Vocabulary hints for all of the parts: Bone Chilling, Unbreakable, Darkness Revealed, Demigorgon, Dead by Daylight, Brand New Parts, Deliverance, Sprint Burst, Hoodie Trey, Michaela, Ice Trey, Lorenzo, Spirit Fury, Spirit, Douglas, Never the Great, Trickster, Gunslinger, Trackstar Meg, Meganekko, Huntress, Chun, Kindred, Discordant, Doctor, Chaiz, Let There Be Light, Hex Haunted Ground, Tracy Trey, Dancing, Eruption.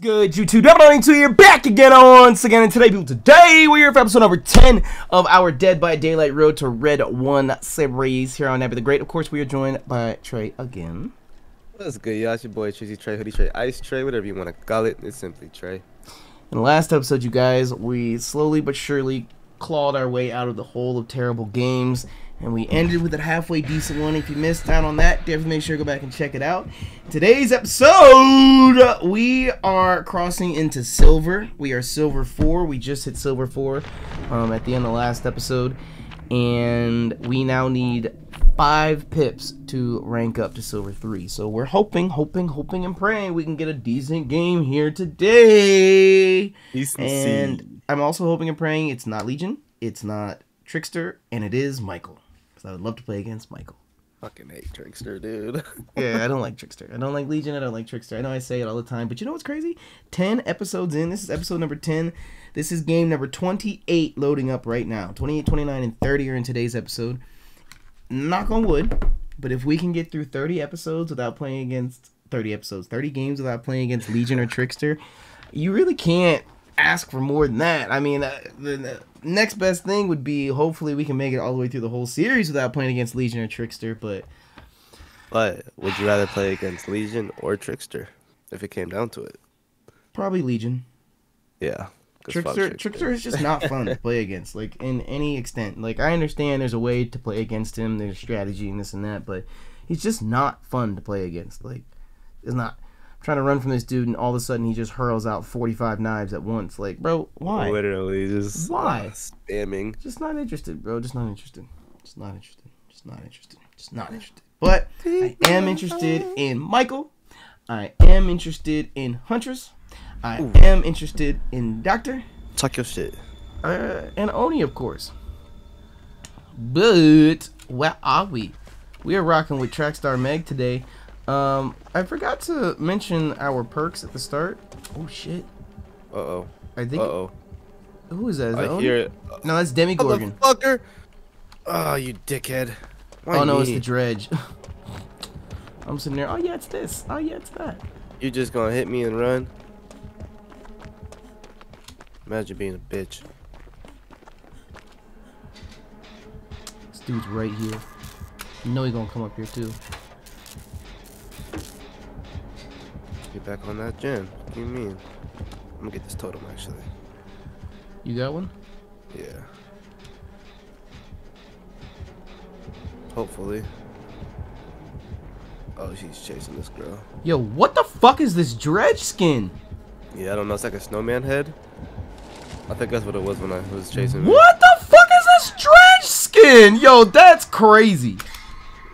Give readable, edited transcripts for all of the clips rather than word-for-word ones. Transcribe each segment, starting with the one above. good, YouTube? Double2 here, back again once again, and today we're here for episode number 10 of our Dead by Daylight Road to Red 1 series here on Never the Great. Of course, we are joined by Trey again. What's good, y'all? It's your boy Tracy Trey, Hoodie Trey, Ice Trey, whatever you want to call it. It's simply Trey. In the last episode, you guys, we slowly but surely clawed our way out of the hole of terrible games, and we ended with a halfway decent one. If you missed out on that, definitely make sure to go back and check it out. Today's episode, we are crossing into silver. We are silver 4. We just hit silver 4 at the end of the last episode. And we now need 5 pips to rank up to silver 3. So we're hoping, and praying we can get a decent game here today. And I'm also hoping and praying it's not Legion, it's not Trickster, and it is Michael. I would love to play against Michael. Fucking hate Trickster, dude. Yeah, I don't like Trickster. I don't like Legion. I don't like Trickster. I know I say it all the time, but you know what's crazy? 10 episodes in. This is episode number 10. This is game number 28 loading up right now. 28, 29, and 30 are in today's episode. Knock on wood, but if we can get through 30 episodes without playing against... 30 episodes. 30 games without playing against Legion or Trickster, you really can't ask for more than that. I mean, the next best thing would be hopefully we can make it all the way through the whole series without playing against Legion or Trickster, but would you rather play against Legion or Trickster if it came down to it? Probably Legion. Yeah. Trickster is just not fun to play against, like, in any extent. Like, I understand there's a way to play against him, there's strategy and this and that, but he's just not fun to play against. Like, it's not... trying to run from this dude, and all of a sudden he just hurls out 45 knives at once. Like, bro, why? Literally, just why? Spamming. Just not interested, bro. Just not interested. Just not interested. Just not interested. Just not interested. But I am interested in Michael. I am interested in Huntress. I am interested in Doctor. Talk your shit. And Oni, of course. But where are we? We are rocking with Trackstar Meg today. I forgot to mention our perks at the start. Oh shit. Uh-oh. I think Who is that? Is that hear it. No, that's Demigorgon. Motherfucker. Oh, you dickhead. Oh no, it's the Dredge. I'm sitting there. Oh yeah, it's this. Oh yeah, it's that. You just gonna hit me and run? Imagine being a bitch. This dude's right here. You know he's gonna come up here too. Get back on that gym. What do you mean? I'm gonna get this totem actually. You got one? Yeah. Hopefully. Oh, she's chasing this girl. Yo, what the fuck is this Dredge skin? Yeah, I don't know. It's like a snowman head. I think that's what it was when I was chasing me. What the fuck is this Dredge skin? Yo, that's crazy.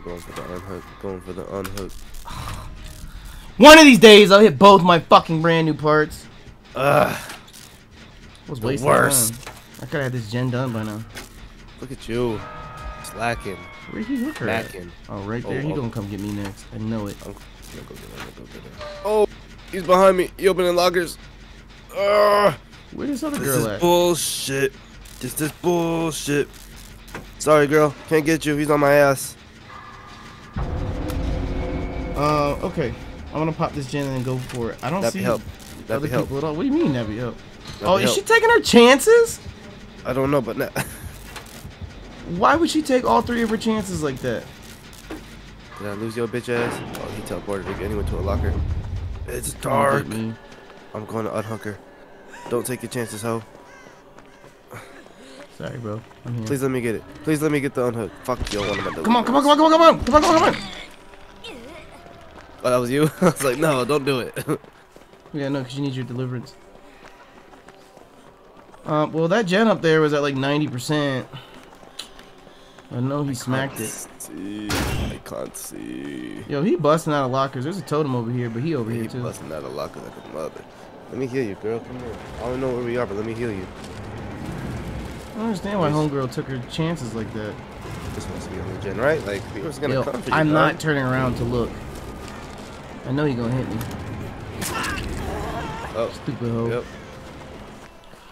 Going for the unhook. Going for the unhook. One of these days, I'll hit both my fucking brand new parts. Ugh. I was wasting time. I could have had this gen done by now. Look at you. Slacking. Where did he look at? Oh, right there. He's gonna come get me next. I know it. I'm gonna go get him. Oh, he's behind me. He opening lockers. Where this other girl at? This is bullshit. This is bullshit. Sorry, girl. Can't get you. He's on my ass. Okay. I'm gonna pop this gen and go for it. I don't see help. Other people at all. What do you mean, that'd be help? Oh, is she taking her chances? I don't know, but why would she take all 3 of her chances like that? Did I lose your bitch ass? Oh, he teleported again. He went to a locker. It's dark. I'm going to unhook her. Don't take your chances, hoe. Sorry, bro. I'm here. Please let me get it. Please let me get the unhook. Fuck you. Come on. Oh, that was you? I was like, no, don't do it. Yeah, no, because you need your deliverance. Well, that gen up there was at like 90%. I know he smacked it. I can't see. Yo, he busting out of lockers. There's a totem over here, but he over here too. He busting out of lockers like a mother. Let me heal you, girl. Come here. I don't know where we are, but let me heal you. I don't understand why homegirl took her chances like that. This must be on the gen, right? Like, we was gonna come for you, I'm not turning around to look. I know you're gonna hit me. Oh, stupid hoe. Yep.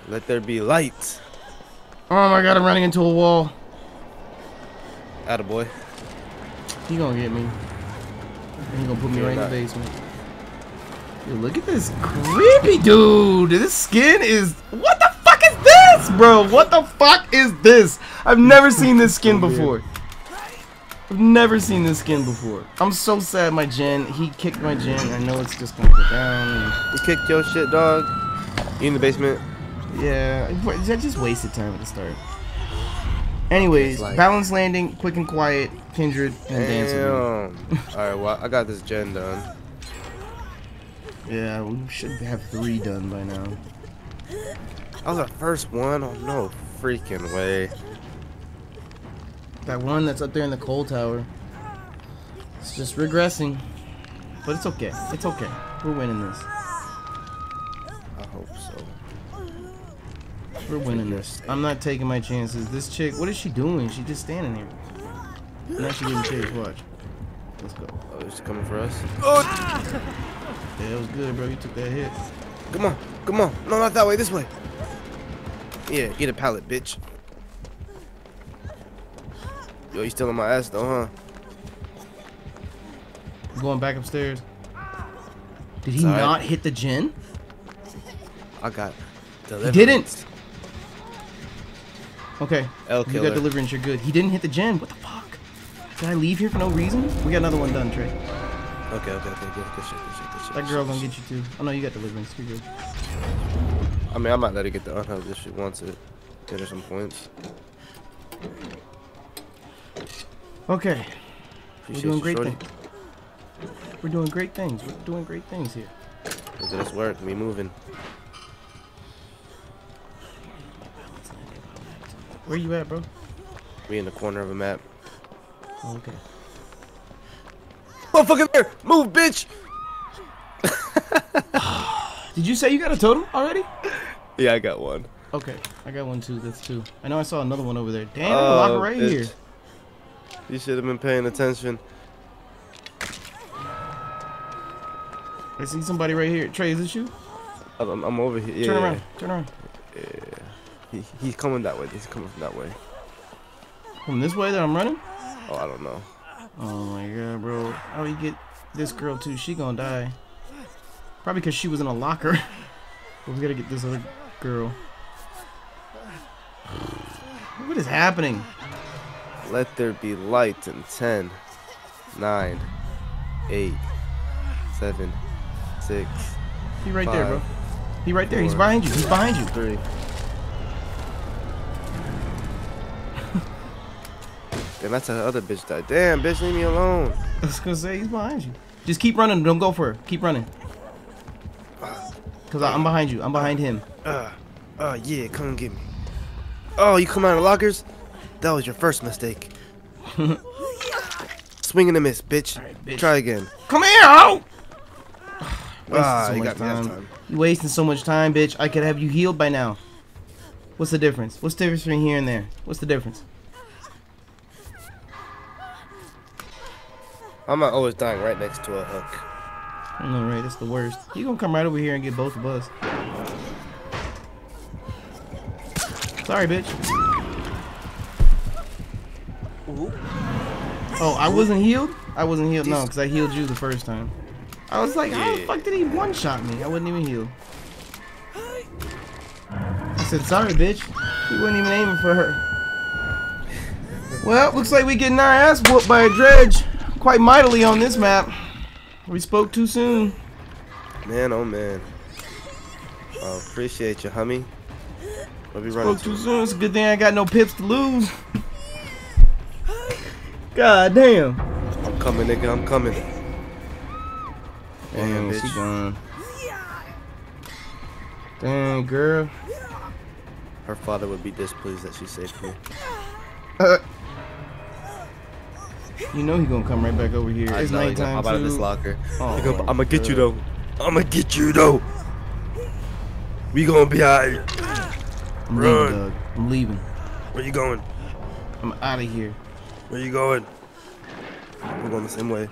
Let there be light. Oh my god, I'm running into a wall. Attaboy. He gonna get me. He gonna put me right in the basement. Dude, look at this creepy dude. This skin is... What the fuck is this, bro? What the fuck is this? I've never seen this skin before. I've never seen this skin before. I'm so sad my Gen. He kicked my Gen. I know it's just gonna go down. He kicked your shit, dog. You in the basement? Yeah. I just wasted time at the start. Anyways, like Balance Landing, Quick and Quiet, Kindred, and Dancing. Alright, well, I got this Gen done. Yeah, we should have 3 done by now. That was our first one? Oh, no freaking way. That one that's up there in the coal tower. It's just regressing. But it's okay. It's okay. We're winning this. I hope so. We're winning this. I'm not taking my chances. This chick, what is she doing? She's just standing here. Now she didn't chase. Watch. Let's go. Oh, she's coming for us. Oh! Yeah, that was good, bro. You took that hit. Come on. Come on. No, not that way. This way. Yeah, get a pallet, bitch. Yo, you still in my ass though, huh? I'm going back upstairs. Did he not hit the Gen? I got Deliverance. He didn't. Okay. You got Deliverance, you're good. He didn't hit the Gen. What the fuck? Did I leave here for no reason? We got another one done, Trey. Okay. Good shit. That girl gonna get you too. Oh no, you got Deliverance. You're good. I mean, I might let her get the unhoused if she wants it. Get her some points. Okay, we're doing great things here. Let's work, we moving. Where you at, bro? We in the corner of a map. Oh, okay. Motherfucker there! Move, bitch! Did you say you got a totem already? Yeah, I got one. Okay, I got one too, that's two. I know I saw another one over there. Damn, block right here. You should have been paying attention. I see somebody right here. Trey, is this you? I'm over here. Yeah. Turn around. Yeah. He's coming that way. He's coming from that way. From this way that I'm running? Oh, I don't know. Oh my god, bro. Oh, you get this girl too. She gonna die. Probably because she was in a locker. But we gotta get this other girl. What is happening? Let There Be Light in 10, 9, 8, 7, 6, he right there, bro. He right there. He's behind you. He's behind you. 3. Damn, that's how the other bitch died. Damn, bitch, leave me alone. I was going to say, he's behind you. Just keep running. Don't go for her. Keep running. Because I'm behind you. I'm behind him. Yeah, come and get me. Oh, you come out of the lockers? That was your first mistake. Swing and a miss, bitch. All right, bitch. Try again. Come here, ho! You wasting so much time, bitch. I could have you healed by now. What's the difference? What's the difference between here and there? What's the difference? I'm not always dying right next to a hook. I know, right? That's the worst. You gonna come right over here and get both of us. Sorry, bitch. Oh, I wasn't healed? I wasn't healed, no, because I healed you the first time. I was like, how the fuck did he one-shot me? I wasn't even healed. I said, sorry, bitch. He wasn't even aiming for her. Well, looks like we getting our ass whooped by a Dredge quite mightily on this map. We spoke too soon. Man, oh, man. Appreciate you, homie. Spoke too soon. It's a good thing I got no pips to lose. God damn! I'm coming, nigga. I'm coming. Damn, bitch. She's gone. Damn, girl. Her father would be displeased that she saved me. You know he gonna come right back over here. It's nighttime too. I'm out of this locker. Oh, I'ma get you though. I'ma get you though. We gonna be alright. Run. I'm leaving. Where you going? I'm out of here. Where you going? We're going the same way.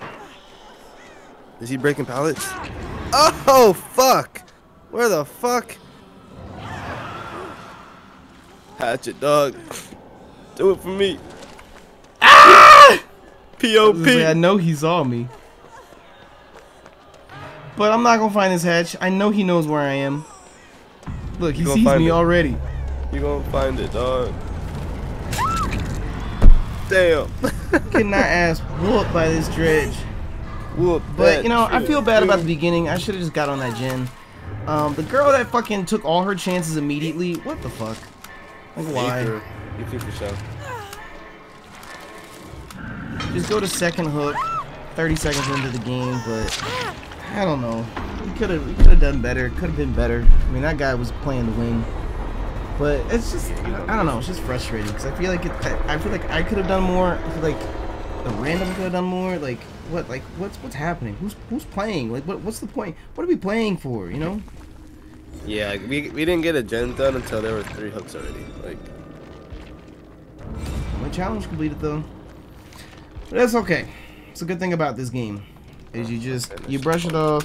Is he breaking pallets? Oh, fuck! Where the fuck? Hatchet, dog. Do it for me. Ah! P.O.P. I know he saw me. But I'm not gonna find his hatch. I know he knows where I am. Look, he sees me already. You gonna find it, dog. Damn. Cannot ass whooped by this Dredge. Whoop. But you know, I feel bad about the beginning. I should have just got on that Gen. The girl that fucking took all her chances immediately. What the fuck? Like why? You keep yourself. Just go to second hook. 30 seconds into the game, but I don't know. We could have done better. Could have been better. I mean, that guy was playing to win. But it's just, I don't know. It's just frustrating because I feel like I could have done more. I feel like the random could have done more. Like what? Like what's happening? Who's playing? Like what's the point? What are we playing for? You know? Yeah, like, we didn't get a gen done until there were 3 hooks already. Like my challenge completed though. But that's okay. It's a good thing about this game, is you brush it off,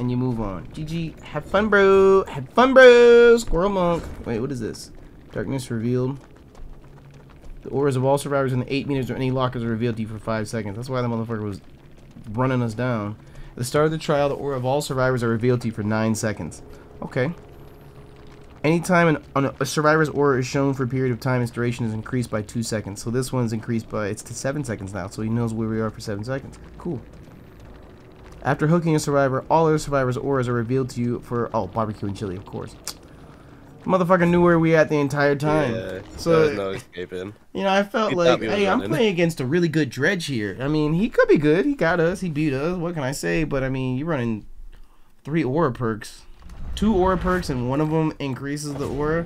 and you move on. GG, have fun, bro. Have fun, bro. Squirrel monk. Wait, what is this? Darkness revealed. The auras of all survivors in the 8 meters or any lockers are revealed to you for 5 seconds. That's why the motherfucker was running us down. At the start of the trial, the aura of all survivors are revealed to you for 9 seconds. Okay. Anytime a survivor's aura is shown for a period of time, its duration is increased by 2 seconds. So this one's increased by, it's to 7 seconds now, so he knows where we are for 7 seconds. Cool. After hooking a survivor, all other survivors' auras are revealed to you for, oh, barbecue and chili, of course. Motherfucker knew where we at the entire time. Yeah, so no escaping. You know, I felt like, hey, I'm playing against a really good Dredge here. I mean, he could be good. He got us. He beat us. What can I say? But, I mean, you're running 3 aura perks. 2 aura perks and one of them increases the aura.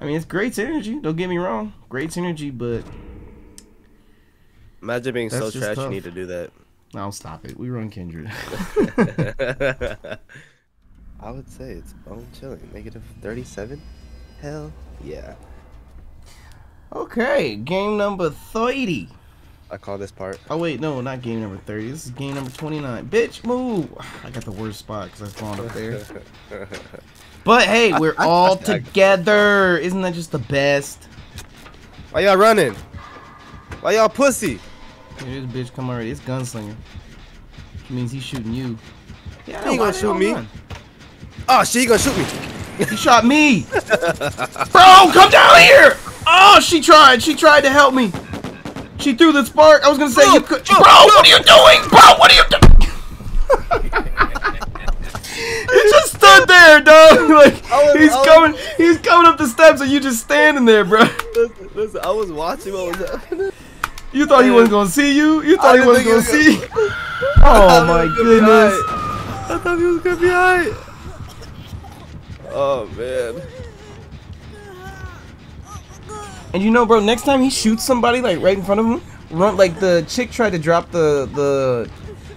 I mean, it's great synergy. Don't get me wrong, great synergy, but imagine being so trash tough. You need to do that. No, stop it. We run Kindred. I would say it's bone chilling. -37. Hell yeah. Okay, game number 30. I call this part. Oh wait, no, not game number 30. This is game number 29. Bitch, move! I got the worst spot because I spawned up there. But hey, we're all together. Isn't that just the best? Why y'all running? Why y'all pussy? Hey, this bitch come already. It's Gunslinger. Which means he's shooting you. Yeah, he ain't gonna shoot me. Run? Oh, she gonna shoot me. He shot me. Bro, come down here! Oh, she tried. She tried to help me. She threw the spark. I was gonna say, you could. Bro, what are you doing? Bro, what are you doing? You just stood there, dog. Like he's coming up the steps, and you just standing there, bro. Listen, I was watching what was happening. You thought he wasn't gonna see you. You thought he wasn't gonna see. Oh my goodness! I thought he was gonna be alright. Oh man. And you know, bro, next time he shoots somebody like right in front of him, run like the chick tried to drop the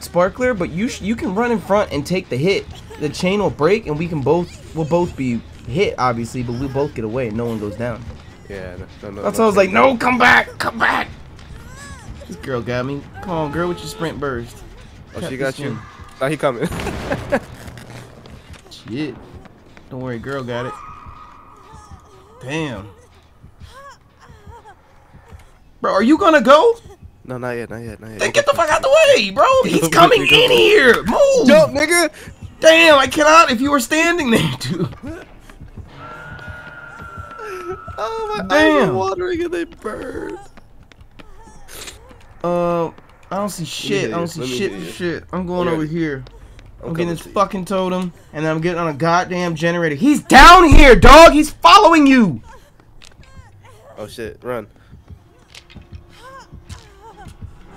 sparkler, but you can run in front and take the hit. The chain will break, and we'll both be hit, obviously, but we both get away, and no one goes down. Yeah. No, that's why I was like, no, come back. This girl got me. Come on, girl, with your sprint burst. Oh, she got you. Now he coming. Shit. Don't worry, girl got it. Damn. Bro, are you gonna go? No, not yet. Then get the fuck out the way, bro! He's coming in here! Move! Jump, nigga! Damn, I cannot if you were standing there, dude. Oh, my eyes are watering and they burn. I don't see shit. I don't see shit. I'm going over here. I'm getting this fucking totem, and then I'm getting on a goddamn generator. He's down here, dog! He's following you! Oh, shit. Run.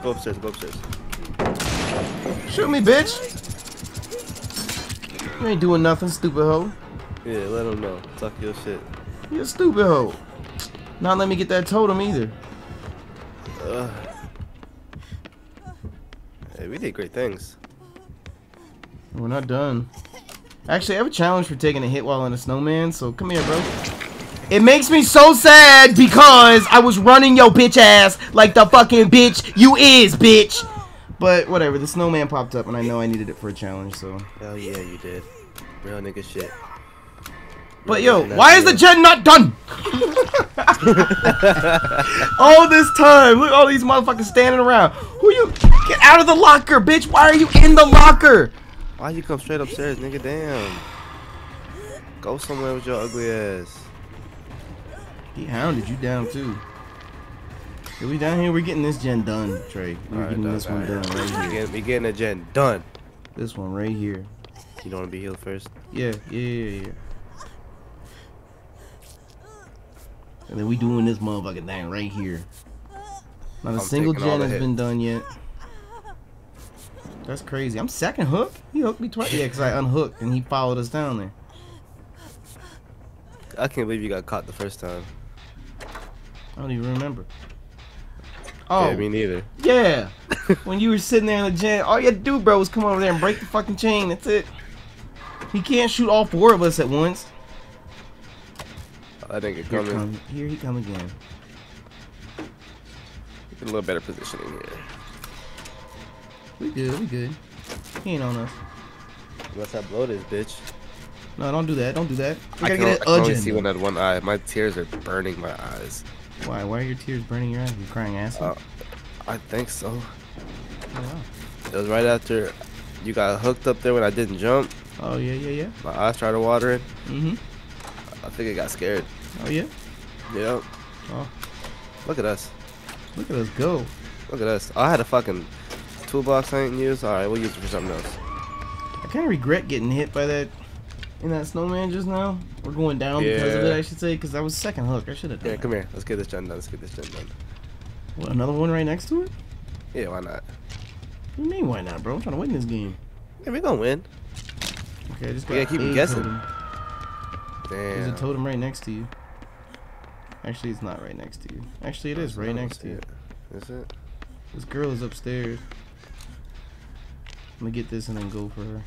Go upstairs. Shoot me, bitch! You ain't doing nothing, stupid hoe. Yeah, let him know. Talk your shit. You a stupid hoe. Not let me get that totem either. Hey, we did great things. We're not done. Actually, I have a challenge for taking a hit while on a snowman, so come here, bro. It makes me so sad because I was running your bitch ass like the fucking bitch you is, bitch. But whatever, the snowman popped up and I know I needed it for a challenge, so. Hell yeah, you did. Real nigga shit. But yo, why is the gen not done? All this time, look at all these motherfuckers standing around. Who you? Get out of the locker, bitch. Why are you in the locker? Why'd you come straight upstairs, nigga? Damn. Go somewhere with your ugly ass. He hounded you down too. If we down here, we're getting this gen done, Trey. We're getting this one done right here. We're getting a gen done. This one right here. You don't want to be healed first? Yeah. And then we doing this motherfucking thing right here. Not a single gen has been done yet. That's crazy. I'm second hook. He hooked me twice. Yeah, because I unhooked and he followed us down there. I can't believe you got caught the first time. I don't even remember. Oh, yeah, me neither. Yeah. When you were sitting there in the gen, all you had to do, bro, was come over there and break the fucking chain. That's it. He can't shoot all four of us at once. I think it's coming. Here he come again. Get a little better positioning here. We good, we good. He ain't on us. Unless I blow this bitch. No, don't do that, don't do that. I can only see one out of one eye. My tears are burning my eyes. Why? Why are your tears burning your eyes? You crying asshole? I think so. Oh, wow. It was right after you got hooked up there when I didn't jump. Oh, yeah. My eyes started watering. Mm-hmm. I think I got scared. Oh, yeah? Yeah. Oh. Look at us. Look at us go. Look at us. I had a fucking toolbox I didn't use. Alright, we'll use it for something else. I kind of regret getting hit by that in that snowman just now. We're going down because of it, I should say, because I was second hook. I should have done that. Come here. Let's get this done. What, another one right next to it? Yeah, why not? What do you mean, why not, bro? I'm trying to win this game. Yeah, we're going to win. Okay, just gotta keep guessing. Totem. Damn. There's a totem right next to you. Actually, it's not right next to you. Actually, it is right next to you. Is it? This girl is upstairs. I'm gonna get this and then go for her.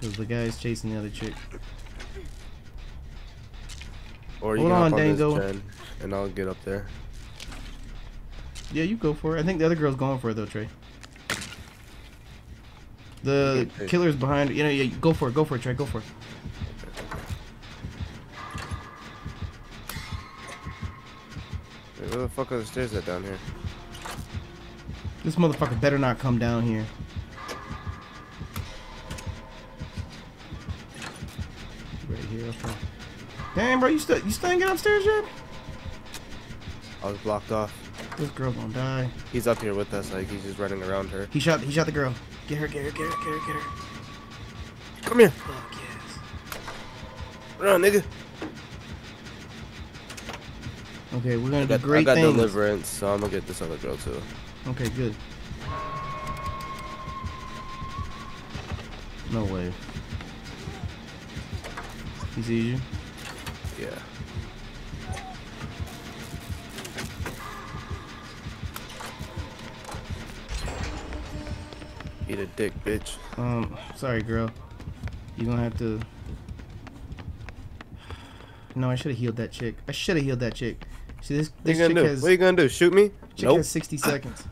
Because the guy's chasing the other chick. Or you can hop on this gen and I'll get up there. Yeah, you go for it. I think the other girl's going for it though, Trey. The killer's behind her. You know, yeah, go for it, Trey, go for it. Wait, where the fuck are the stairs at down here? This motherfucker better not come down here. Right here, okay. Damn, bro, you still ain't get upstairs yet? I was blocked off. This girl gonna die. He's up here with us, like he's just running around her. He shot the girl. Get her. Come here. Fuck yes. Run, nigga. Okay, we're gonna do great things. I got Deliverance, so I'm gonna get this other girl too. Okay, good. No way. He sees you? Yeah. Eat a dick, bitch. Sorry, girl. You're gonna have to. No, I should have healed that chick. See, this chick has. What are you gonna do? Shoot me? Chick has 60 seconds.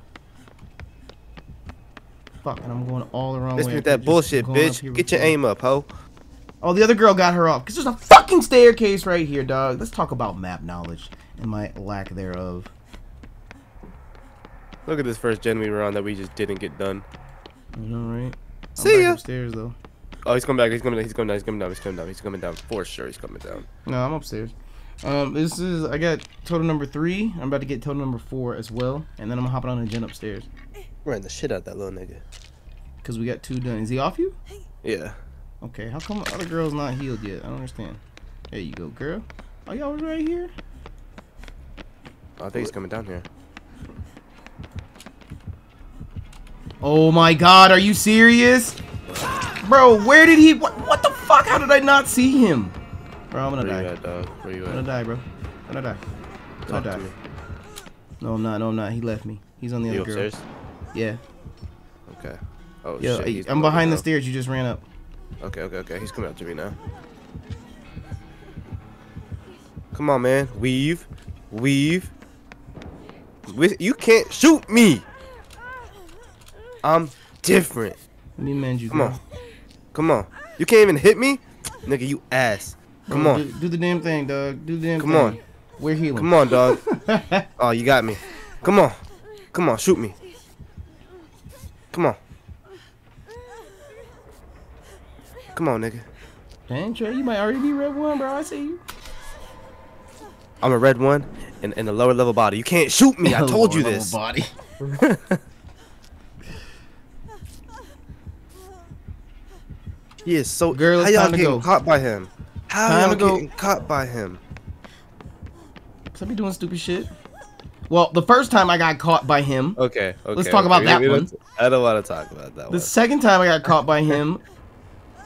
Fuck, and I'm going all the wrong way. With that bullshit, bitch. Get your aim up, ho. Oh, the other girl got her off. Because there's a fucking staircase right here, dog. Let's talk about map knowledge and my lack thereof. Look at this first gen we were on that we just didn't get done. I know, right? See ya. Upstairs, though. Oh, he's coming back. He's coming down. For sure, he's coming down. No, I'm upstairs. This is. I got total number 3. I'm about to get total number 4 as well, and then I'm hopping on a gen upstairs. We're in the shit out of that little nigga. Cause we got 2 done. Is he off you? Yeah. Okay. How come the other girl's not healed yet? I don't understand. There you go, girl. Oh, y'all was right here. I think he's coming down here. Oh my god, are you serious? Bro, where did he... What the fuck? How did I not see him? Bro, I'm gonna die. I'm gonna die, bro. No, I'm not. He left me. He's on the other girl. Upstairs? Yeah. Okay. Oh, yo, shit. I'm behind the stairs. You just ran up. Okay. He's coming up to me now. Come on, man. Weave. You can't shoot me. I'm different. Let me mend you. Come on. You can't even hit me? Nigga, you ass. Come on. Do the damn thing, dog. Do the damn thing. Come on. We're healing. Come on, dog. Oh, you got me. Come on. Shoot me. Come on. Come on, nigga. Dang, Trey, you might already be red one, bro. I see you. I'm a red one in a lower level body. You can't shoot me. I told you this. Lower level body. He is so... Girl, how y'all getting caught by him? How y'all getting caught by him? Somebody doing stupid shit. Well, the first time I got caught by him. Okay, okay. Let's talk about that one. I don't want to talk about that one. The second time I got caught by him,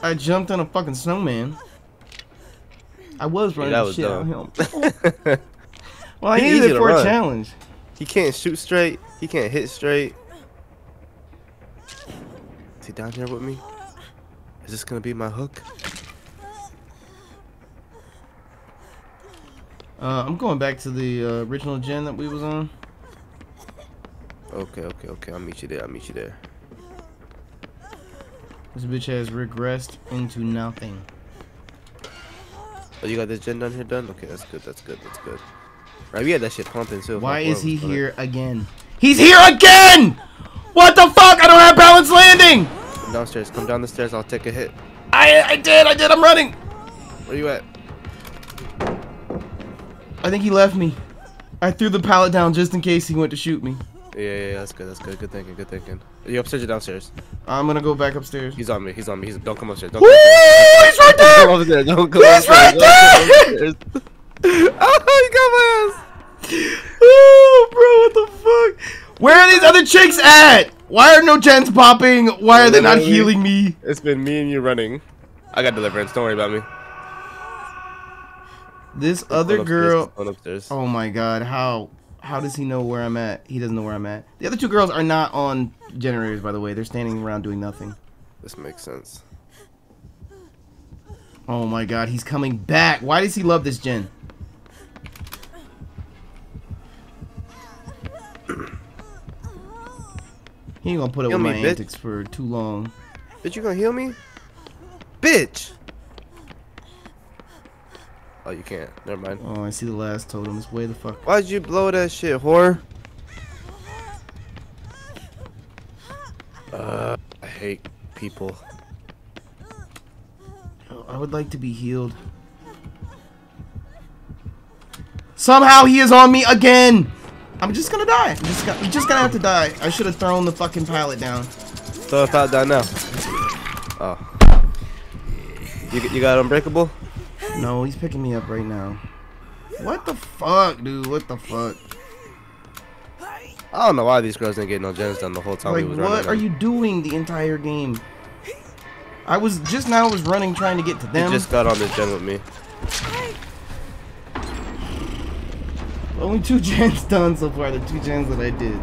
I jumped on a fucking snowman. I was running shit on him. Well, I needed it for a challenge. He can't shoot straight. He can't hit straight. Is he down here with me? Is this gonna be my hook? I'm going back to the original gen that we was on. Okay, okay, okay. I'll meet you there. I'll meet you there. This bitch has regressed into nothing. Oh, you got this gen down here done? Okay, that's good. That's good. That's good. Right, we had that shit pumping too. Why is he here again? He's here again! What the fuck? I don't have balance landing. Come downstairs. Come down the stairs. I'll take a hit. I did. I'm running. Where you at? I think he left me. I threw the pallet down just in case he went to shoot me. Yeah, that's good, that's good. Good thinking, good thinking. Are you upstairs or downstairs? I'm gonna go back upstairs. He's on me, he's on me. Don't come upstairs. Don't come upstairs. He's right there! Don't come upstairs. Don't come upstairs. He's right there! Don't come upstairs. Oh, he got my ass! Oh, bro, what the fuck? Where are these other chicks at? Why are no gens popping? Why are they not healing me? It's been me and you running. I got deliverance, don't worry about me. This other girl, oh my god, how does he know where I'm at? He doesn't know where I'm at. The other two girls are not on generators, by the way. They're standing around doing nothing. This makes sense. Oh my god, he's coming back. Why does he love this gen? He ain't gonna put up with my antics for too long. Bitch, you gonna heal me? Bitch! Oh, you can't. Never mind. Oh, I see the last totem. It's way the fuck. Why'd you blow that shit, whore? I hate people. Oh, I would like to be healed. Somehow he is on me again! I'm just gonna die. I'm just gonna have to die. I should have thrown the fucking pallet down. Throw the pallet down now. Oh. You got unbreakable? No, he's picking me up right now. What the fuck, dude? What the fuck? I don't know why these girls didn't get no gens done the whole time. Like, we was what running. Are you doing the entire game? I was just now running trying to get to them. You just got on this gen with me. Only two gens done so far. The two gens that I did.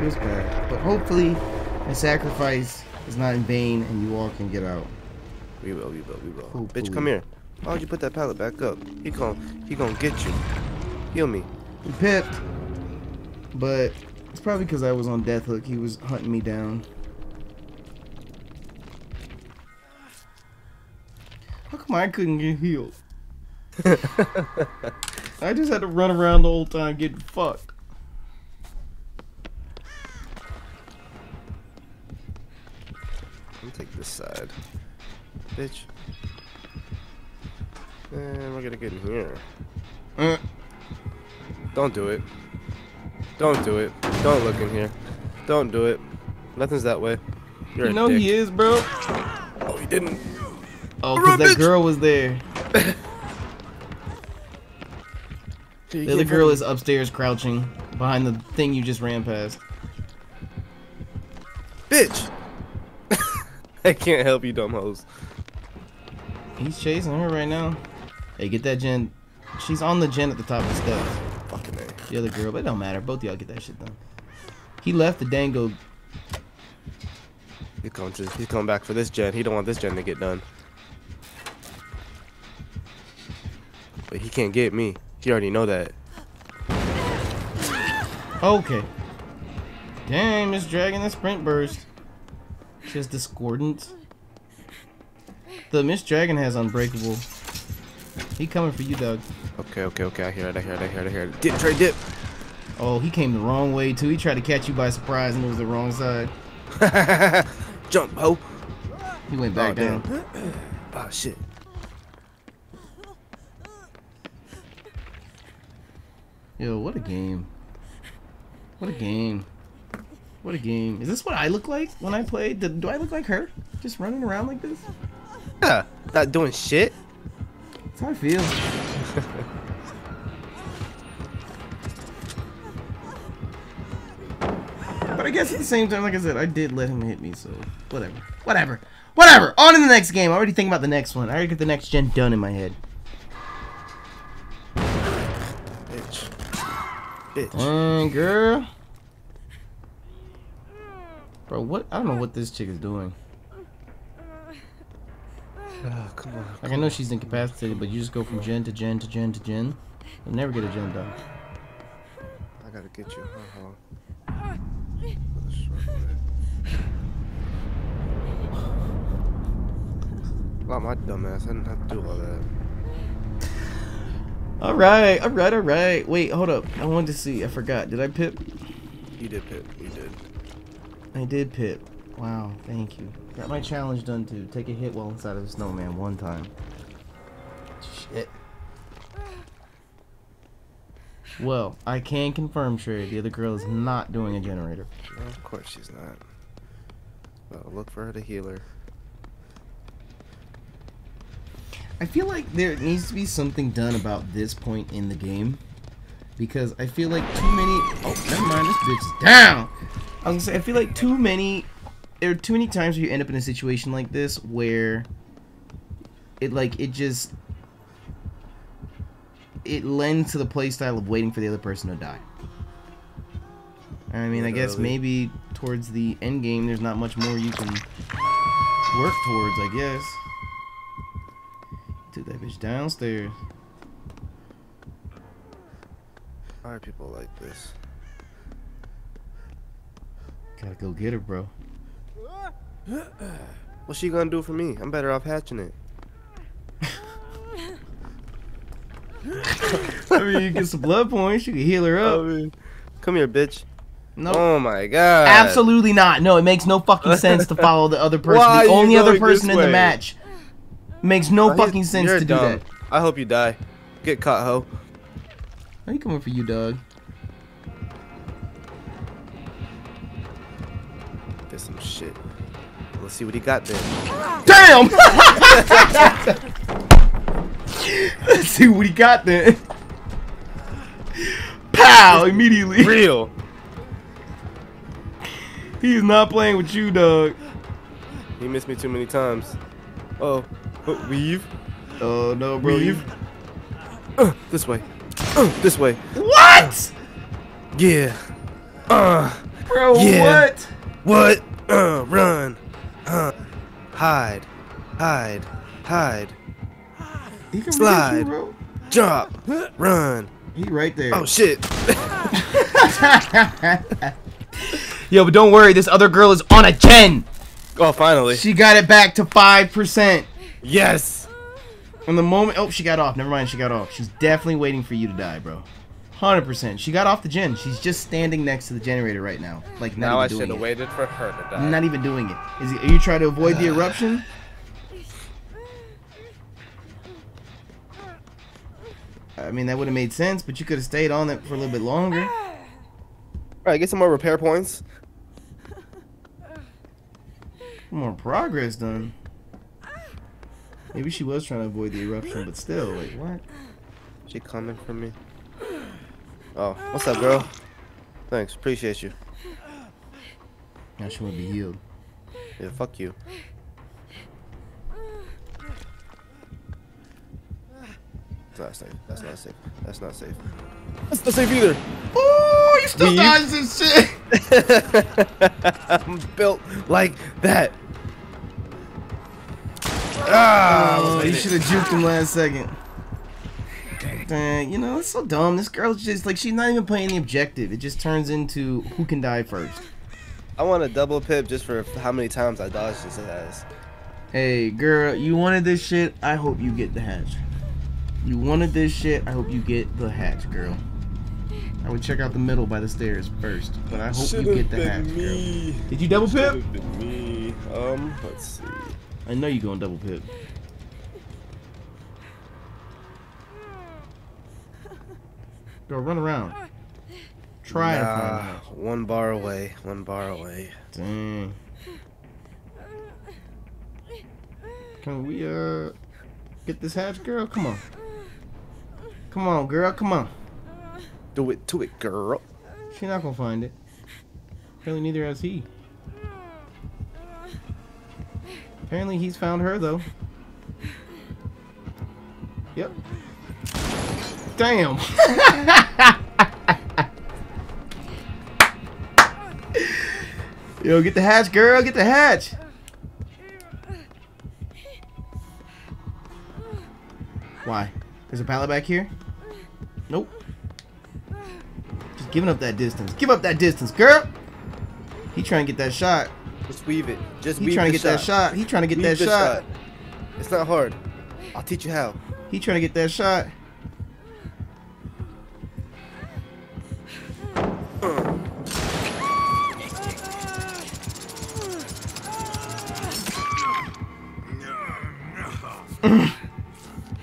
It was bad, but hopefully my sacrifice is not in vain, and you all can get out. We will, we will, we will. Ooh, bitch, come here. Why would you put that pallet back up? He gon' get you. Heal me. He pipped. But it's probably because I was on death hook. He was hunting me down. How come I couldn't get healed? I just had to run around the whole time getting fucked. I'll take this side. Bitch. And we're gonna get in here. Don't do it. Don't do it. Don't look in here. Don't do it. Nothing's that way. You're a dick. You know he is, bro. Oh, he didn't. Oh, because that girl was there. The other girl is upstairs crouching behind the thing you just ran past. Bitch! I can't help you, dumb hoes. He's chasing her right now. Hey, get that gen. She's on the gen at the top of the steps. Fucking A. The other girl, but it don't matter. Both of y'all get that shit done. He left the dango. He's coming back for this gen. He don't want this gen to get done. But he can't get me. He already know that. Okay. Damn, this dragon, that sprint burst. She has Discordant. The Miss Dragon has Unbreakable. He coming for you, Doug. Okay, okay, okay. I hear it, I hear it, I hear it, I hear it. Dip, Trey, dip. Oh, he came the wrong way, too. He tried to catch you by surprise, and it was the wrong side. Jump, ho. He went back down. Oh, shit. Yo, what a game. What a game. What a game. Is this what I look like when I play? Do I look like her? Just running around like this? Yeah, not doing shit. That's how I feel. But I guess at the same time, like I said, I did let him hit me, so whatever. Whatever. Whatever. On to the next game. I already think about the next one. I already get the next gen done in my head. Bitch. Bitch. Dang, girl. Bro, what? I don't know what this chick is doing. Oh, come on. Like, I know she's incapacitated, but you just go from gen to gen to gen to gen. You'll never get a gen done. I gotta get you. Uh-huh. Not my dumbass. I didn't have to do all that. Alright, alright, alright. Wait, hold up. I wanted to see. I forgot. Did I pip? You did pip. You did. I did pip. Wow, thank you. Got my challenge done too. Take a hit while inside of a snowman one time. Shit. Well, I can confirm, Sherry, the other girl is not doing a generator. No, of course she's not. Well, look for her to heal her. I feel like there needs to be something done about this point in the game, because I feel like too many. Oh, never mind, this bitch is down. I was gonna say I feel like too many. There are too many times where you end up in a situation like this where it lends to the playstyle of waiting for the other person to die. I mean, I guess maybe towards the end game, there's not much more you can work towards. I guess. Took that bitch downstairs. Why are people like this? Gotta go get her, bro. What's she gonna do for me? I'm better off hatching it. I mean, you get some blood points, you can heal her up. I mean, come here, bitch. No. Oh my god. Absolutely not. No, it makes no fucking sense to follow the other person. Why the only other person in the match. Makes no fucking sense to do that. I hope you die. Get caught, ho. I ain't coming for you, Doug. There's some shit. Let's see what he got there. Damn! Let's see what he got there. Pow! Immediately. Real. He is not playing with you, Doug. He missed me too many times. Uh oh. Weave. Oh no, bro. Weave. This way. This way. What? Yeah. Bro, yeah. What? What? Run. Hide. Hide. Hide. He can slide. You, bro. Drop. Run. He right there. Oh shit. Yo, but don't worry. This other girl is on a 10. Oh, finally. She got it back to 5%. Yes! From the moment... Oh, she got off. Never mind, she got off. She's definitely waiting for you to die, bro. 100%. She got off the gen. She's just standing next to the generator right now. Like, not now even doing it. Now I should have waited for her to die. Not even doing it. Are you trying to avoid the eruption? I mean, that would have made sense, but you could have stayed on it for a little bit longer. Alright, get some more repair points. More progress done. Maybe she was trying to avoid the eruption, but still, like, what? She coming for me. Oh, what's up, girl? Thanks, appreciate you. Now she wanna be healed. Yeah, fuck you. That's not safe. That's not safe. That's not safe. That's not safe either. Oh, you still dodging shit. I'm built like that. Ah, you should have juked him last second. Dang, you know, it's so dumb. This girl's just like, she's not even playing the objective. It just turns into who can die first. I want a double pip just for how many times I dodged his ass. Hey, girl, you wanted this shit? I hope you get the hatch. You wanted this shit? I hope you get the hatch, girl. I would check out the middle by the stairs first, but I hope you get the hatch, girl. Did you double pip? see. Let's see. I know you're going double pip. Girl, run around. Try and find out. One bar away. One bar away. Dang. Can we get this hatch, girl? Come on. Come on, girl. Come on. Do it to it, girl. She's not gonna find it. Apparently neither has he. Apparently he's found her though. Yep. Damn. Yo, get the hatch, girl. Get the hatch. Why? There's a pallet back here? Nope. Just giving up that distance. Give up that distance, girl. He trying to get that shot. Just weave it. Just weave the shot. He trying to get that shot. He trying to get that shot. It's not hard. I'll teach you how. He trying to get that shot.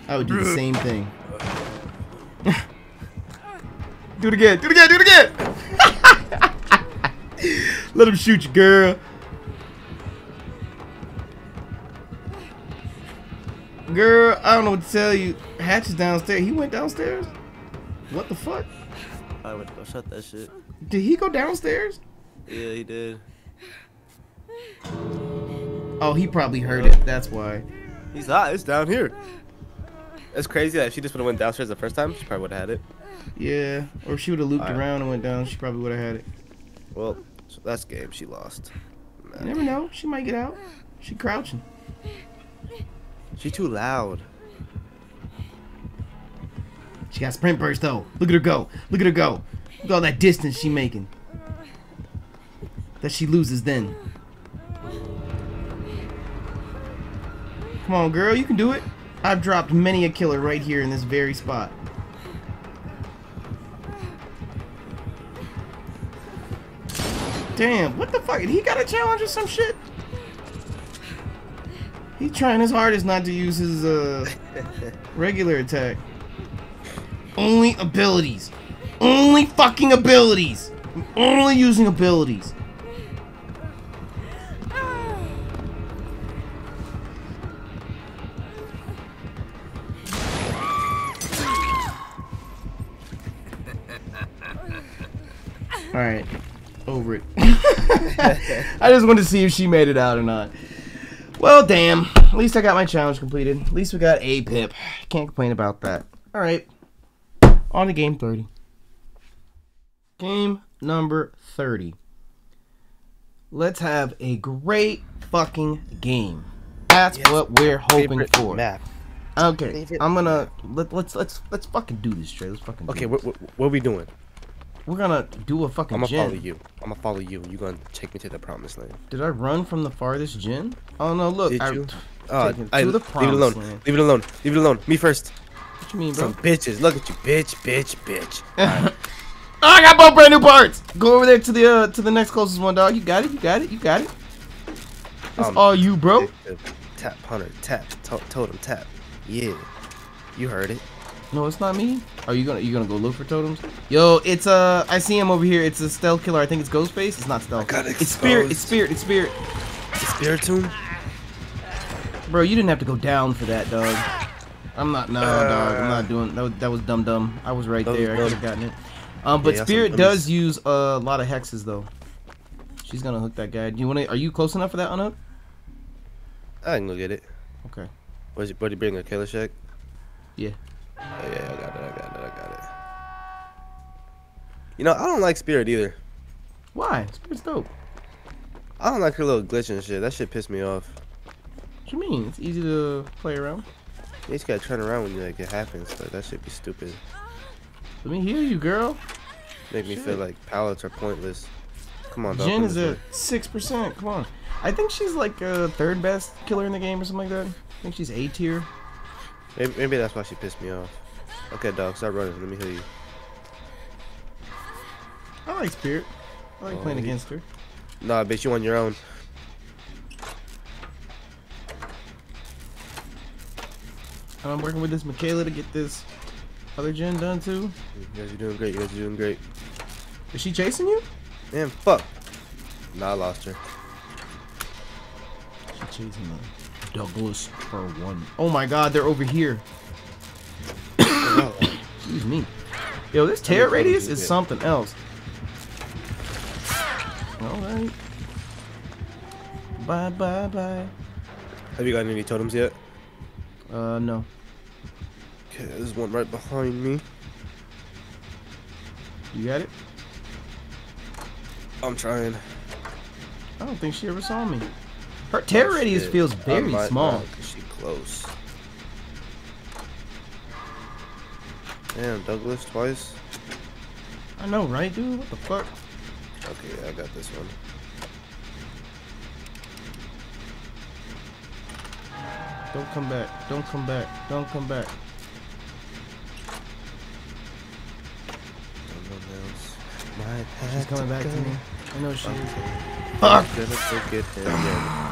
I would do the same thing. Do it again. Do it again. Do it again. Let him shoot you, girl. Girl, I don't know what to tell you. Hatch is downstairs. He went downstairs? What the fuck? I went to go shut that shit. Did he go downstairs? Yeah, he did. Oh, he probably heard it. That's why. He's hot. It's down here. It's crazy that if she just would have went downstairs the first time, she probably would have had it. Yeah, or if she would have looped around and went down, she probably would have had it. Well, so that's game. She lost. Man. You never know. She might get out. She crouching. She too loud. She got sprint burst though. Look at her go. Look at her go. Look at all that distance she making. That she loses then. Come on, girl. You can do it. I've dropped many a killer right here in this very spot. Damn, what the fuck? He got a challenge or some shit? He's trying his hardest not to use his regular attack. Only abilities. Only fucking abilities. I'm only using abilities. Alright. Over it. I just wanted to see if she made it out or not. Well, damn. At least I got my challenge completed. At least we got a pip. Can't complain about that. All right. On to game 30. Game number 30. Let's have a great fucking game. That's what we're hoping for. Map. Okay. Favorite I'm gonna let's fucking do this, Trey. Let's fucking. Okay. Do this. What are we doing? We're gonna do a fucking gym. I'm gonna follow you. I'm gonna follow you. You gonna take me to the promised land. Did I run from the farthest gym? Oh no, look. Did you? To the promised land. Leave it alone. Leave it alone. Leave it alone. Me first. What you mean, bro? Some bitches. Look at you. Bitch, bitch, bitch. Right. Oh, I got both brand new parts. Go over there to the next closest one, dog. You got it. You got it. You got it. That's all you, bro. Tap, hunter. Tap. Totem. Tap. Yeah. You heard it. No, it's not me. Are you gonna go look for totems? Yo, it's I see him over here. It's a stealth killer. I think it's Ghostface. It's not stealth. It's Spirit. It's Spirit. It's Spirit. It's Spirit too. Bro, you didn't have to go down for that, dog. I'm not. No, dog. I'm not doing. That was dumb, dumb. I was right there. I could have gotten it. But yeah, Spirit does use a lot of hexes though. She's gonna hook that guy. Do you wanna? Are you close enough for that unhook? I can go get it. Okay. Where's your buddy? Bring a killer shack. Yeah. Oh, yeah, I got it. You know, I don't like Spirit either. Why? Spirit's dope. I don't like her little glitch and shit. That shit pissed me off. What you mean? It's easy to play around. You just gotta turn around when like it happens. Like that shit be stupid. Let me heal you, girl. Make me feel like pallets are pointless. Come on, Jen is at 6%. Come on. I think she's like third best killer in the game or something like that. I think she's A tier. Maybe that's why she pissed me off. Okay, dog, stop running. Let me heal you. I like Spirit. I like playing against her. Nah, bitch, you on your own. And I'm working with this Michaela to get this other gen done too. You guys are doing great. You guys are doing great. Is she chasing you? Damn, fuck. Nah, I lost her. She's chasing me. Douglas for one. Oh my god, they're over here. Excuse me. Yo, this tear radius is something else. Alright. Bye, bye, bye. Have you gotten any totems yet? No. Okay, there's one right behind me. You got it? I'm trying. I don't think she ever saw me. Her tear radius feels very small. She's close. Damn, Douglas twice. I know, right, dude? What the fuck? Okay, I got this one. Don't come back. Don't come back. Don't come back. She's coming back to me. I know she is. Fuck!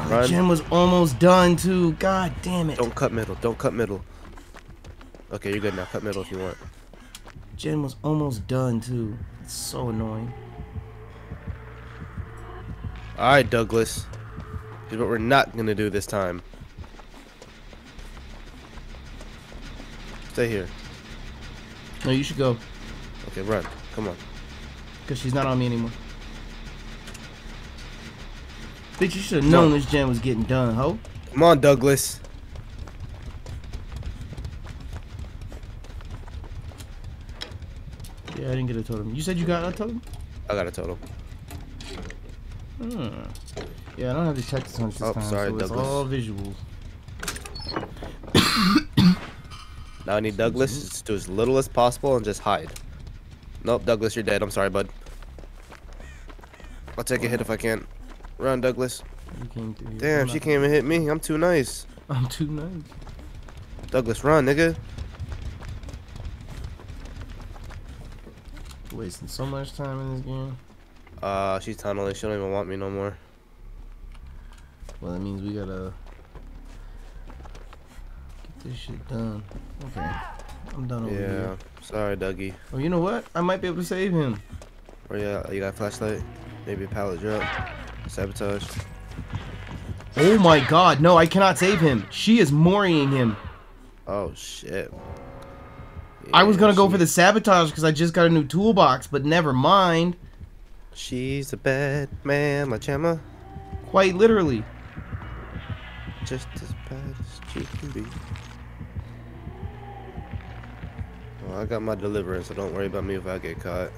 The gym was almost done, too. God damn it. Don't cut middle. Don't cut middle. Okay, you're good now. Cut middle if you want. Jen was almost done, too. It's so annoying. Alright, Douglas. Here's what we're not going to do this time. Stay here. No, you should go. Okay, run. Come on. Because she's not on me anymore. Bitch, you should have known this Jen was getting done, ho. Come on, Douglas. I didn't get a totem. You said you got a totem? I got a totem. Hmm. Yeah, I don't have to check this hunch this time, sorry, so Douglas. It's all visual. Now I need Douglas to do as little as possible and just hide. Nope, Douglas, you're dead. I'm sorry, bud. I'll take a hit if I can. Run, Douglas. You came through here. Damn, she came and hit me. I'm too nice. I'm too nice. Douglas, run, nigga. Wasting so much time in this game. She's tunneling. She don't even want me no more. Well, that means we gotta get this shit done. Okay, I'm done over here. Yeah, sorry, Dougie. Oh, you know what? I might be able to save him. Oh yeah, you got a flashlight? Maybe a pallet drop? Sabotage? Oh my God! No, I cannot save him. She is moriing him. Oh shit. I was gonna go for the sabotage because I just got a new toolbox, but never mind. She's a bad man, my chama. Quite literally. Just as bad as she can be. Well, I got my deliverance, so don't worry about me if I get caught.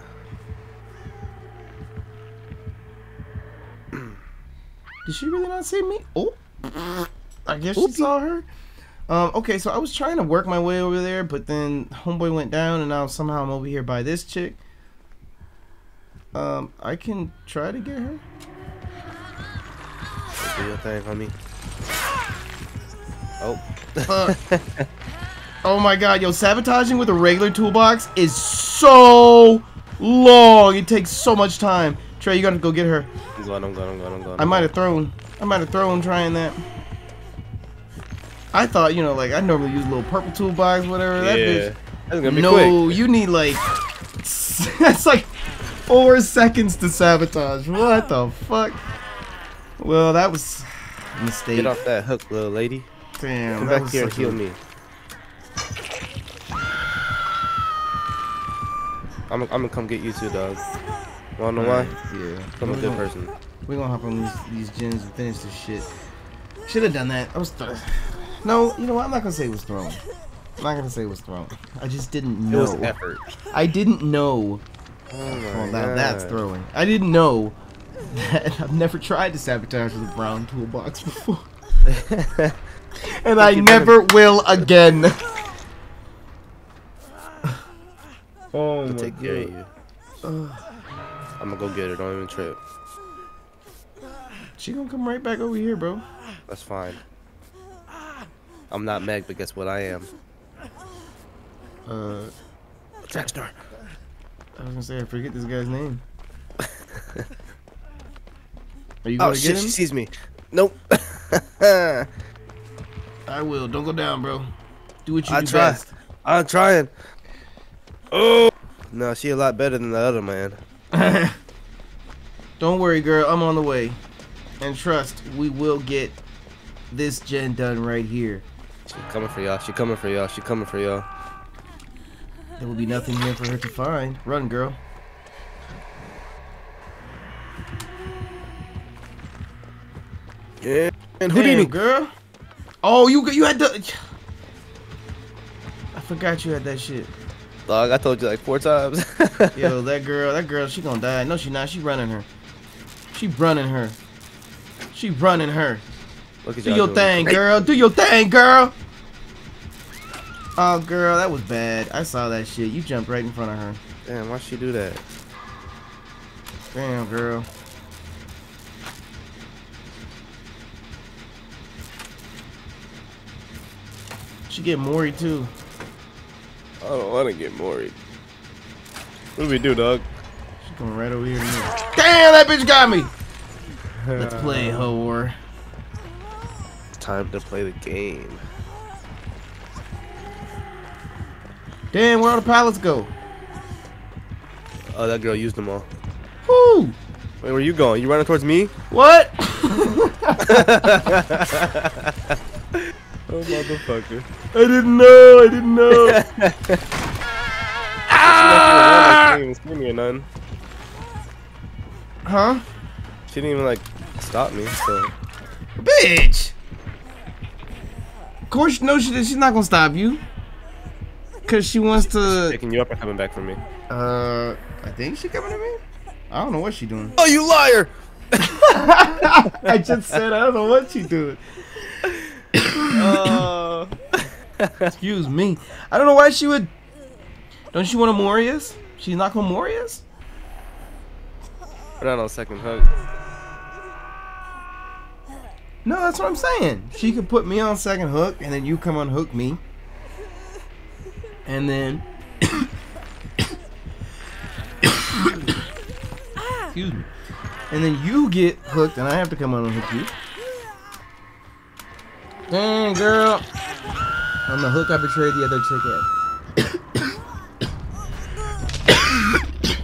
Did she really not see me? Oh, I guess she saw her. Okay, so I was trying to work my way over there, but then homeboy went down, and now somehow I'm over here by this chick. I can try to get her. Do your thing, homie. Oh. Oh my God, yo, sabotaging with a regular toolbox is so long. It takes so much time. Trey, you gotta go get her. I'm going, I'm going, I'm going, I'm going. I might have thrown trying that. I thought, you know, like, I normally use a little purple toolbox, whatever. That bitch. That's gonna be quick. You need, like, that's like 4 seconds to sabotage. What the fuck? Well, that was a mistake. Get off that hook, little lady. Damn. Come back here and heal me. I'm gonna come get you too, dog. Wanna know why? Yeah. I'm a good person. We're gonna hop on these gens and finish this shit. Should have done that. I was thirsty. No, you know what? I'm not gonna say it was thrown. I'm not gonna say it was thrown. I just didn't know. It was effort. I didn't know. Oh well, that's throwing. I didn't know that. I've never tried to sabotage with a brown toolbox before, and I never will again. Oh my God. You. I'm gonna go get her. Don't even trip. She gonna come right back over here, bro. That's fine. I'm not Meg, but guess what I am? Trackstar. I was gonna say, I forget this guy's name. Are you gonna get him? She sees me. Nope. I will. Don't go down, bro. Do what you do best. I'm trying. Oh no, she a lot better than the other man. Don't worry, girl. I'm on the way. And trust, we will get this gen done right here. She coming for y'all. She coming for y'all. She coming for y'all. There will be nothing here for her to find. Run, girl. Yeah. And who did it, girl? Oh, you had to. I forgot you had that shit. Dog, I told you like 4 times. Yo, that girl, she gonna die. No, she not. She running her. She running her. She running her. Look at do your thing, girl. Do your thing, girl. Oh, girl, that was bad. I saw that shit. You jumped right in front of her. Damn, why'd she do that? Damn, girl. She get Mori too. I don't want to get Mori. What do we do, dog? She's coming right over here. Damn, that bitch got me. Let's play, whore. Time to play the game. Damn, where all the pallets go? Oh, that girl used them all. Woo! Wait, where are you going? You running towards me? What? Oh, motherfucker. I didn't know. Ah! She didn't even see me or none. Huh? She didn't even, like, stop me, so. Bitch! Of course, no, she's not gonna stop you. Because she wants to. She's picking you up or coming back for me? I think she's coming to me. I don't know what she's doing. Oh, you liar! I just said I don't know what she's doing. Excuse me. I don't know why she would. Don't she want a Morius? She's not going Morius? We're not on second hug. No, that's what I'm saying. She could put me on second hook, and then you come unhook me, and then. Excuse me. And then you get hooked, and I have to come unhook you. Dang, girl. On the hook I betrayed the other chick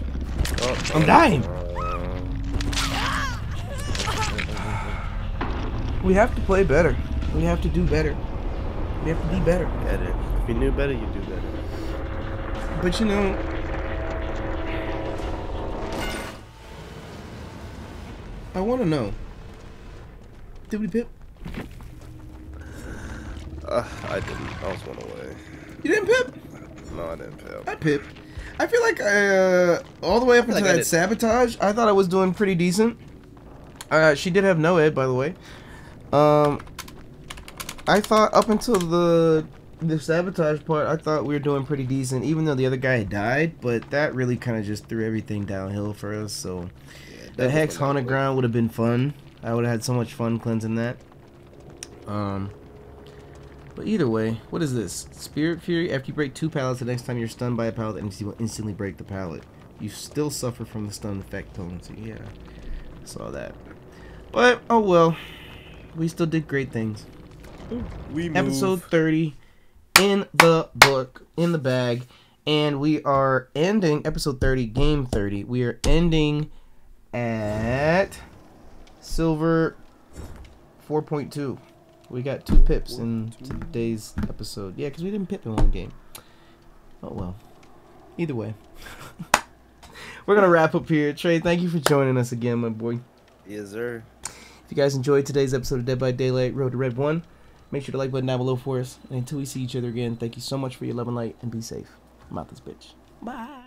at. I'm dying. We have to play better. We have to do better. We have to be better. If you knew better, you'd do better. But you know... I want to know. Dibbity-pip. I didn't. I was one away. You didn't pip? No, I didn't pip. I pipped. I feel like all the way up until like that sabotage, I thought I was doing pretty decent. She did have no ed, by the way. I thought up until the sabotage part, I thought we were doing pretty decent, even though the other guy had died. But that really kind of just threw everything downhill for us. So yeah, that Hex Haunted Ground would have been fun. I would have had so much fun cleansing that. But either way, what is this? Spirit Fury. After you break 2 pallets, the next time you're stunned by a pallet, the NPC will instantly break the pallet. You still suffer from the stun effect potency. Yeah, I saw that. But, oh well. We still did great things. We move. Episode 30 in the book, in the bag. And we are ending episode 30, game 30. We are ending at silver 4.2. We got 2 pips in today's episode. Yeah, because we didn't pip in one game. Oh, well. Either way. We're going to wrap up here. Trey, thank you for joining us again, my boy. Yes, sir. If you guys enjoyed today's episode of Dead by Daylight, Road to Red 1, make sure to like button down below for us. And until we see each other again, thank you so much for your love and light, and be safe. I'm out this bitch. Bye.